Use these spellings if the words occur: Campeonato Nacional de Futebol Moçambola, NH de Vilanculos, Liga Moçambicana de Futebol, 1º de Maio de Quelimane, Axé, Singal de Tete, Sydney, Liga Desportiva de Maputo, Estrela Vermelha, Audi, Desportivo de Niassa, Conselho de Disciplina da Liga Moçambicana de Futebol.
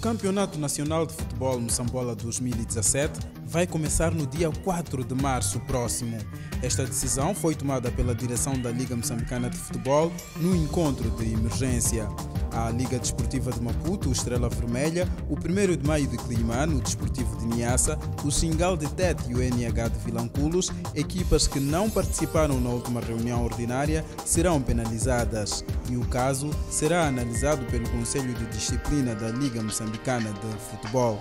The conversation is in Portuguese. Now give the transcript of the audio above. Campeonato Nacional de Futebol Moçambola 2017 vai começar no dia 4 de março próximo. Esta decisão foi tomada pela direção da Liga Moçambicana de Futebol no encontro de emergência. A Liga Desportiva de Maputo, o Estrela Vermelha, o 1º de Maio de Quelimane, o Desportivo de Niassa, o Singal de Tete e o NH de Vilanculos, equipas que não participaram na última reunião ordinária, serão penalizadas e o caso será analisado pelo Conselho de Disciplina da Liga Moçambicana de Futebol.